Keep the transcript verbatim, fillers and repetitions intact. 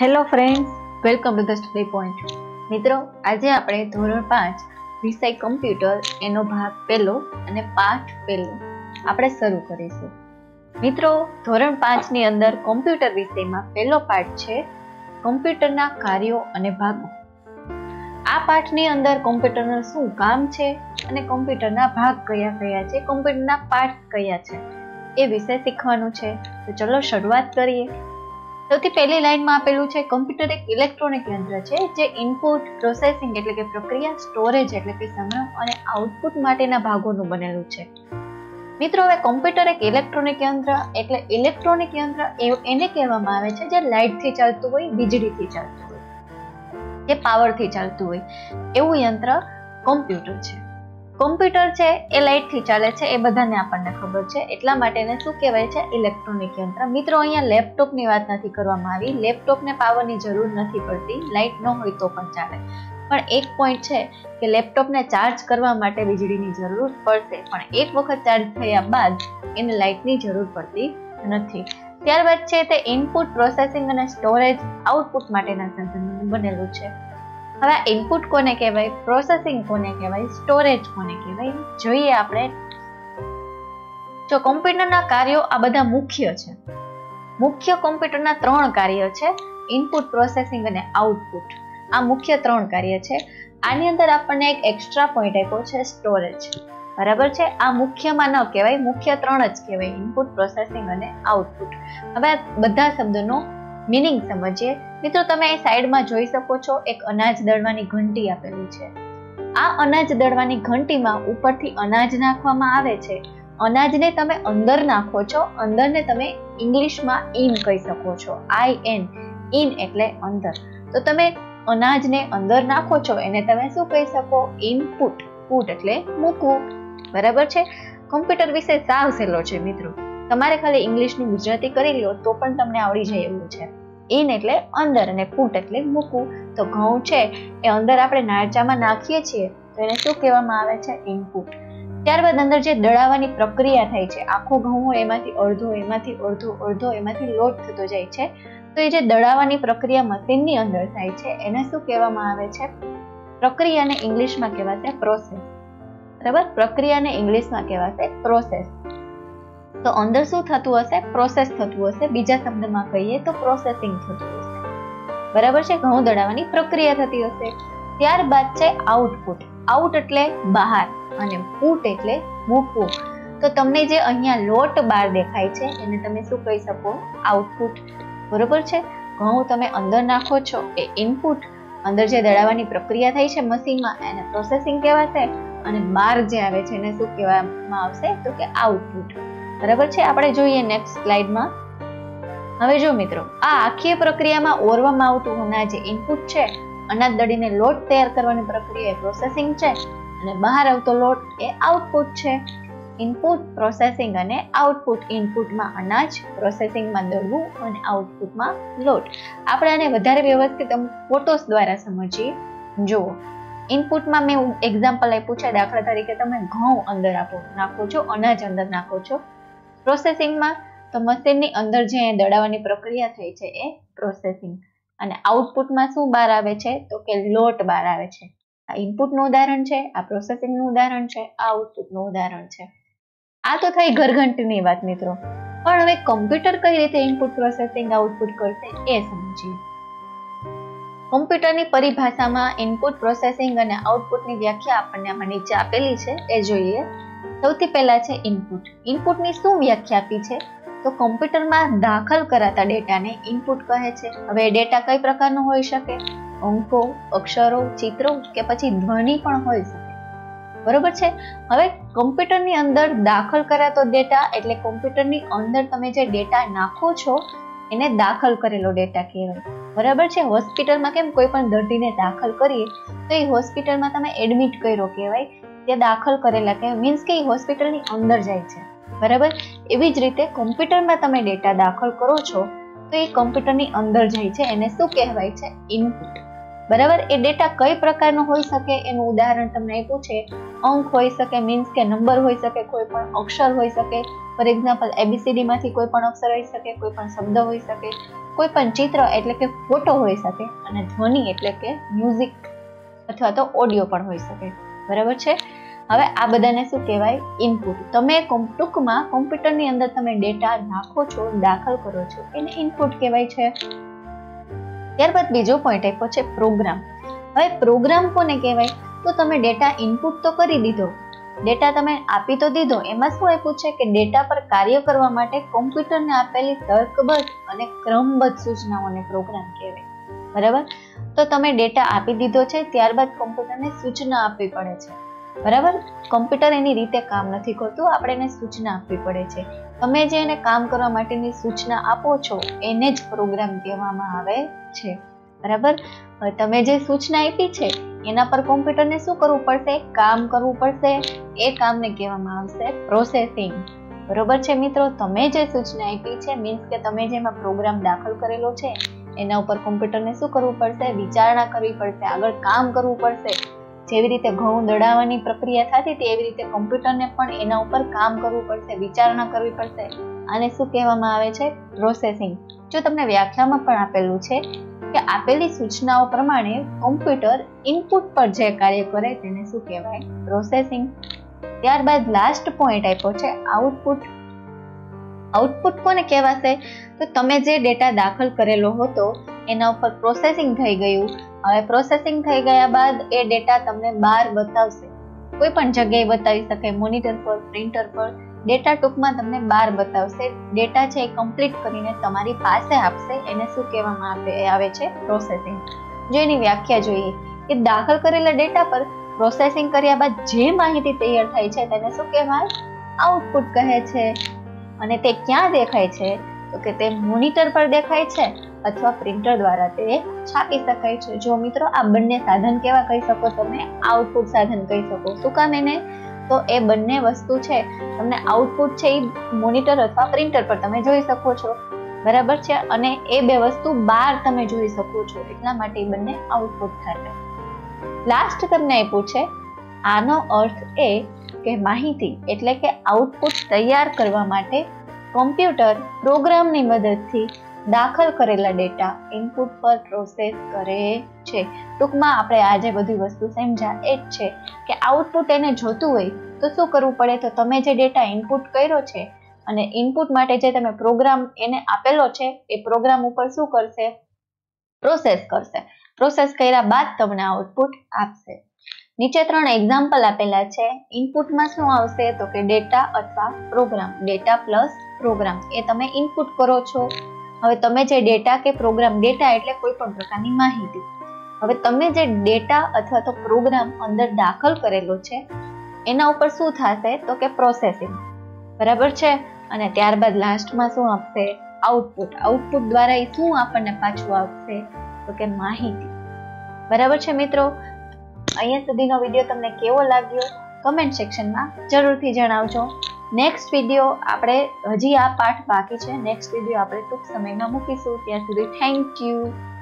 Hello friends, welcome to the study point. મિત્રો, આજે આપણે ધોરણ પાંચ વિષય કમ્પ્યુટર એનો ભાગ પહેલો અને પાઠ પહેલો આપણે શરૂ કરીશું। મિત્રો, ધોરણ પાંચ ની અંદર કમ્પ્યુટર વિષયમાં પહેલો પાઠ છે કમ્પ્યુટરના કાર્યો અને ભાગો। આ પાઠની અંદર કમ્પ્યુટરનું શું કામ છે અને કમ્પ્યુટરના ભાગ કયા કયા છે, કમ્પ્યુટરના પાર્ટ કયા છે એ વિશે શીખવાનું છે। તો ચલો શરૂઆત કરીએ। સૌથી પહેલી લાઈનમાં આપેલું છે કમ્પ્યુટર એક ઇલેક્ટ્રોનિક યંત્ર છે જે ઇનપુટ, પ્રોસેસિંગ એટલે કે પ્રક્રિયા, સ્ટોરેજ એટલે કે સંગ્રહ અને આઉટપુટ માટેના ભાગોનું બનેલું છે। મિત્રો, હવે કમ્પ્યુટર એક ઇલેક્ટ્રોનિક યંત્ર એટલે ઇલેક્ટ્રોનિક યંત્ર એને કહેવામાં આવે છે જે લાઇટથી ચાલતું હોય, વીજળીથી ચાલતું હોય, જે પાવરથી ચાલતું હોય એવું યંત્ર કમ્પ્યુટર છે। કોમ્પ્યુટર છે એ લાઇટથી ચાલે છે, એ બધાને આપણને ખબર છે, એટલા માટે એને શું કહેવાય છે? ઇલેક્ટ્રોનિક યંત્ર। મિત્રો, અહીંયા લેપટોપની વાત નથી કરવામાં આવી, લેપટોપને પાવરની જરૂર નથી પડતી, લાઇટ ન હોય તો પણ ચાલે, પણ એક પોઈન્ટ છે કે લેપટોપને ચાર્જ કરવા માટે વીજળીની જરૂર પડશે, પણ એક વખત ચાર્જ થયા બાદ એને લાઇટની જરૂર પડતી નથી। ત્યારબાદ છે તે ઇનપુટ, પ્રોસેસિંગ અને સ્ટોરેજ, આઉટપુટ માટેના સાધનોનું બનેલું છે। હવે ઇનપુટ કોને કહેવાય, પ્રોસેસિંગ કોને કહેવાય, સ્ટોરેજ કોને કહેવાય જોઈએ આપણે। જો કોમ્પ્યુટરના કાર્યો આ બધા મુખ્ય છે, મુખ્ય કોમ્પ્યુટરના ત્રણ કાર્ય છે, ઇનપુટ, પ્રોસેસિંગ અને આઉટપુટ, આ મુખ્ય ત્રણ કાર્ય છે। આની અંદર આપણને એક એક્સ્ટ્રા પોઈન્ટ આપ્યો છે સ્ટોરેજ, બરાબર છે, આ મુખ્યમાં ન કહેવાય, મુખ્ય ત્રણ જ કહેવાય, ઇનપુટ, પ્રોસેસિંગ અને આઉટપુટ। હવે બધા શબ્દનો मीनिंग समझिए। मित्रों, तमे साइड में जोई सको छो एक अनाज दळवानी घंटी आपेली छे। आ अनाज दळवानी घंटी में उपरथी अनाज नाखवामां आवे छे, अनाजने तमे अंदर नाखो छो, अंदरने तमे इंग्लिश में इन कही सको छो, आई एन, इन एटले अंदर। तो तमे अनाजने अंदर नाखो छो एने तमे शुं कही सको, इनपुट, पुट एटले मूकवू, बराबर छे। कम्प्यूटर विषय साव सहेलो छे मित्रों, તમારે ખાલી ઇંગ્લિશની ગુજરાતી કરી લ્યો તો પણ તમને આવડી જાય એવું છે। ઇન એટલે અંદર અને પુટ એટલે મૂકવું। તો ઘઉં છે એ અંદર આપણે નાળચામાં નાખીએ છીએ તો એને શું કહેવામાં આવે છે? ઇનપુટ। ત્યારબાદ અંદર જે દળાવવાની પ્રક્રિયા થાય છે, આખો ઘઉં હોય એમાંથી અડધો, એમાંથી અડધો, અડધો એમાંથી લોટ થતો જાય છે, તો એ જે દળાવવાની પ્રક્રિયા મશીનની અંદર થાય છે એને શું કહેવામાં આવે છે? પ્રક્રિયાને ઇંગ્લિશમાં કહેવાશે પ્રોસેસ, બરાબર, પ્રક્રિયાને ઇંગ્લિશમાં કહેવાશે પ્રોસેસ। તો અંદર શું થતું હશે? પ્રોસેસ થતું હશે, બીજા શબ્દમાં કહીએ તો પ્રોસેસિંગ થતું હશે, બરાબર છે, ઘઉં દળાવવાની પ્રક્રિયા થતી હશે। ત્યારબાદ છે આઉટપુટ, આઉટ એટલે બહાર અને પુટ એટલે મૂકવું। તો તમને જે અહીંયા લોટ બહાર દેખાય છે એને તમે શું કહી શકો? આઉટપુટ, બરાબર છે। ઘઉં તમે અંદર નાખો છો એ ઇનપુટ, અંદર જે દળાવવાની પ્રક્રિયા થાય છે મશીનમાં એને પ્રોસેસિંગ કહેવાશે, અને બહાર જે આવે છે એને શું કહેવામાં આવશે? તો કે આઉટપુટ, બરાબર છે। આપણે જોઈએ નેક્સ્ટ સ્લાઇડમાં। હવે જો મિત્રો, આ આખી પ્રક્રિયામાં ઓરવામાં આવતું અનાજ ઇનપુટ છે, અનાજ દળીને લોટ તૈયાર કરવાની પ્રક્રિયા એ પ્રોસેસિંગ છે, અને બહાર આવતો લોટ એ આઉટપુટ છે। ઇનપુટ, પ્રોસેસિંગ અને આઉટપુટ, ઇનપુટમાં અનાજ, પ્રોસેસિંગમાં દળવું અને આઉટપુટમાં લોટ। આપણે આને વધારે વ્યવસ્થિત ફોટોસ દ્વારા સમજીએ। જુઓ, ઇનપુટમાં મેં એક્ઝામ્પલ આપ્યું છે, દાખલા તરીકે તમે ઘઉં અંદર આપો નાખો છો, અનાજ અંદર નાખો છો। પ્રોસેસિંગમાં તો મશીનની અંદર જે દળાવવાની પ્રક્રિયા થઈ છે એ પ્રોસેસિંગ, અને આઉટપુટમાં શું બહાર આવે છે? તો કે લોટ બહાર આવે છે। આ ઇનપુટનું ઉદાહરણ છે, આ પ્રોસેસિંગનું ઉદાહરણ છે, આ આઉટપુટનું ઉદાહરણ છે। આ તો થઈ ઘરઘંટીની વાત મિત્રો, પણ હવે કમ્પ્યુટર કઈ રીતે ઇનપુટ, પ્રોસેસિંગ, આઉટપુટ કરશે એ સમજીએ। કમ્પ્યુટરની પરિભાષામાં ઇનપુટ, પ્રોસેસિંગ અને આઉટપુટની વ્યાખ્યા આપણને આમાં નીચે આપેલી છે એ જોઈએ। સૌથી પહેલા છે ઇનપુટ। ઇનપુટની શું વ્યાખ્યા આપી છે? તો કમ્પ્યુટરમાં દાખલ કરાતા ડેટાને ઇનપુટ કહે છે। હવે ડેટા કઈ પ્રકારનો હોઈ શકે? અંકો, અક્ષરો, ચિત્રો કે પછી ધ્વનિ પણ હોઈ શકે, બરોબર છે। હવે કમ્પ્યુટરની અંદર દાખલ કરાતો ડેટા એટલે કમ્પ્યુટરની અંદર તમે જે ડેટા નાખો છો એને દાખલ કરેલો ડેટા કહેવાય, બરાબર છે। હોસ્પિટલમાં કેમ કોઈ પણ દર્દીને દાખલ કરીએ તો એ હોસ્પિટલમાં તમે એડમિટ કર્યો કહેવાય, તે દાખલ કરેલા કે મીન્સ કે હોસ્પિટલની અંદર જાય છે, બરાબર। એવી જ રીતે કોમ્પ્યુટરમાં તમે ડેટા દાખલ કરો છો તો એ કોમ્પ્યુટરની અંદર જાય છે, એને શું કહેવાય છે? ઇનપુટ, બરાબર। એ ડેટા કઈ પ્રકારનો હોઈ શકે એનું ઉદાહરણ તમને આપ્યું છે। અંક હોઈ શકે, મીન્સ કે નંબર હોઈ શકે, કોઈ પણ અક્ષર હોઈ શકે, ફોર એક્ઝામ્પલ એબીસીડીમાંથી કોઈ પણ અક્ષર હોઈ શકે, કોઈ પણ શબ્દ હોઈ શકે, कोई पण चित्र एटले के फोटो होई सके अने ध्वनि एटले के म्यूजिक अथवा तो ऑडियो पण होई सके। बराबर छे। हवे आ बधाने शुं कहेवाय इनपुट। तमे टूंकमां कॉम्प्यूटर नी अंदर तमे डेटा नाखो छो, दाखल करो छो, एने इनपुट कहेवाय छे। ત્યારબાદ બીજો પોઈન્ટ આપ્યો છે પ્રોગ્રામ। હવે પ્રોગ્રામ કોને કહેવાય? તો તમે ડેટા ઇનપુટ તો કરી દીધો, ડેટા તમે આપી તો દીધો, એમાં શું આપ્યું છે કે ડેટા પર કાર્ય કરવા માટે કોમ્પ્યુટરને આપેલી તર્કબદ્ધ અને ક્રમબદ્ધ સૂચનાઓને પ્રોગ્રામ કહેવાય। બરાબર? તો તમે ડેટા આપી દીધો છે, ત્યારબાદ કોમ્પ્યુટરને સૂચના આપવી પડે છે। બરાબર? કોમ્પ્યુટર એની રીતે કામ નથી કરતું, આપણે એને સૂચના આપવી પડે છે। તમે જે એને કામ કરવા માટેની સૂચના આપો છો એને જ પ્રોગ્રામ કહેવામાં આવે છે। બરાબર? તમે જે સૂચના આપી છે એના પર કોમ્પ્યુટરને શું કરવું પડશે? કામ કરવું પડશે। એ કામને કહેવામાં આવશે પ્રોસેસિંગ। બરાબર છે મિત્રો? તમે જે સૂચના આપી છે મીન્સ કે તમે જેમાં પ્રોગ્રામ દાખલ કરેલો છે એના ઉપર કોમ્પ્યુટરને શું કરવું પડશે? વિચારણા કરવી પડશે, આગળ કામ કરવું પડશે। જેવી રીતે ઘઉં દળાવવાની પ્રક્રિયા થતી હતી એવી રીતે કોમ્પ્યુટરને પણ એના ઉપર કામ કરવું પડશે, વિચારણા કરવી પડશે। આને શું કહેવામાં આવે છે? પ્રોસેસિંગ। જો તમને વ્યાખ્યામાં પણ આપેલું છે કે આપેલી સૂચનાઓ પ્રમાણે કોમ્પ્યુટર ઇનપુટ પર જે કાર્ય કરે તેને શું કહેવાય? પ્રોસેસિંગ। ત્યારબાદ લાસ્ટ પોઈન્ટ આપ્યો છે આઉટપુટ। આઉટપુટ કોને કહેવાશે? તો તમે જે ડેટા દાખલ કરેલો હતો એના ઉપર પ્રોસેસિંગ થઈ ગયું। હવે પ્રોસેસિંગ થઈ ગયા બાદ એ ડેટા તમને બહાર બતાવશે, કોઈ પણ જગ્યાએ બતાવી શકે, મોનિટર પર, પ્રિન્ટર પર ડેટા ટૂંકમાં તમને બહાર બતાવશે। ડેટા છે એ કમ્પ્લીટ કરીને તમારી પાસે આપશે, એને શું કહેવામાં આવે છે? પ્રોસેસિંગ। જો એની વ્યાખ્યા જોઈએ કે દાખલ કરેલા ડેટા પર પ્રોસેસિંગ કર્યા બાદ જે માહિતી તૈયાર થાય છે તેને શું કહેવાય? આઉટપુટ કહે છે। અને તે ક્યાં દેખાય છે? તો કે તે મોનિટર પર દેખાય છે अथवा प्रिंटर द्वारा ते छापी शकाय छे। जो मित्रों आ बन्ने साधन केवा कही सको तमे? आउटपुट साधन कही सको। शुं काम एने? तो ए बन्ने वस्तु छे, तमने आउटपुट छे ई मोनिटर अथवा प्रिंटर पर तमे जोई सको छो। बराबर छे? अने ए बे वस्तु बाहर तमे जोई सको छो, એટલા માટે એ બન્ને આઉટપુટ થાય। લાસ્ટ તમને આપ્યું છે આનો અર્થ એ કે માહિતી એટલે કે આઉટપુટ તૈયાર કરવા માટે કોમ્પ્યુટર પ્રોગ્રામની મદદથી દાખલ કરેલા ડેટા ઇનપુટ પર પ્રોસેસ કરે છે। ટૂંકમાં આપણે આજે બધી વસ્તુ સમજ્યા એ જ છે કે આઉટપુટ એને જોતું હોય તો શું કરવું પડે? તો તમે જે ડેટા ઇનપુટ કર્યો છે અને ઇનપુટ માટે જે તમે પ્રોગ્રામ એને આપેલો છે એ પ્રોગ્રામ ઉપર શું કરશે? પ્રોસેસ કરશે। પ્રોસેસ કર્યા બાદ તમને આઉટપુટ આપશે। નીચે ત્રણ એક્ઝામ્પલ આપેલા છે। ઇનપુટમાં શું આવશે? તો કે ડેટા અથવા પ્રોગ્રામ। ડેટા પ્લસ પ્રોગ્રામ એ તમે ઇનપુટ કરો છો। હવે તમે જે ડેટા કે પ્રોગ્રામ, ડેટા એટલે કોઈ પણ પ્રકારની માહિતી, હવે તમે જે ડેટા અથવા તો પ્રોગ્રામ અંદર દાખલ કરેલો છે એના ઉપર શું થશે? તો કે પ્રોસેસિંગ। બરાબર છે? અને ત્યારબાદ લાસ્ટમાં શું આપશે? આઉટપુટ। આઉટપુટ દ્વારા એ શું આપણને પાછું આપશે? તો કે માહિતી। બરાબર છે મિત્રો? અહીંયા સુધીનો વિડીયો તમને કેવો લાગ્યો કમેન્ટ સેક્શનમાં જરૂરથી જણાવજો। નેક્સ્ટ વિડીયો આપણે હજી આ પાઠ બાકી છે, નેક્સ્ટ વિડીયો આપણે ટૂંક સમયમાં મૂકીશું। ત્યાં સુધી થેન્ક યુ।